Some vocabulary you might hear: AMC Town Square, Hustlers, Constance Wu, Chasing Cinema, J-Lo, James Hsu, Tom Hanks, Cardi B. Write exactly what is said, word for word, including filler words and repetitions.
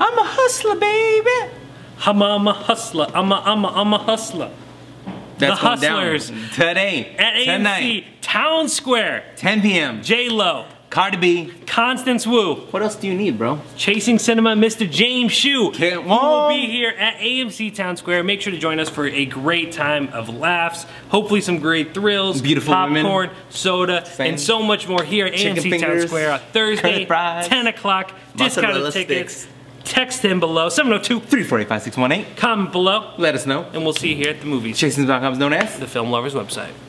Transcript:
I'm a hustler, baby. I'm a, I'm a hustler. I'm a, I'm a, I'm a hustler. That's the Hustlers today at A M C tonight. Town Square. ten P M J-Lo, Cardi B, Constance Wu. What else do you need, bro? Chasing Cinema, Mister James Hsu. Can't we will be here at A M C Town Square. Make sure to join us for a great time of laughs, hopefully some great thrills, beautiful popcorn, women, soda, Same. and so much more here at Chicken A M C fingers, Town Square on Thursday, fries, ten o'clock. Discounted tickets. Sticks. Text in below, seven oh two, three four eight, five six one eight. Comment below. Let us know. And we'll see you here at the movies. Chasing Cinema is known as the Film Lovers website.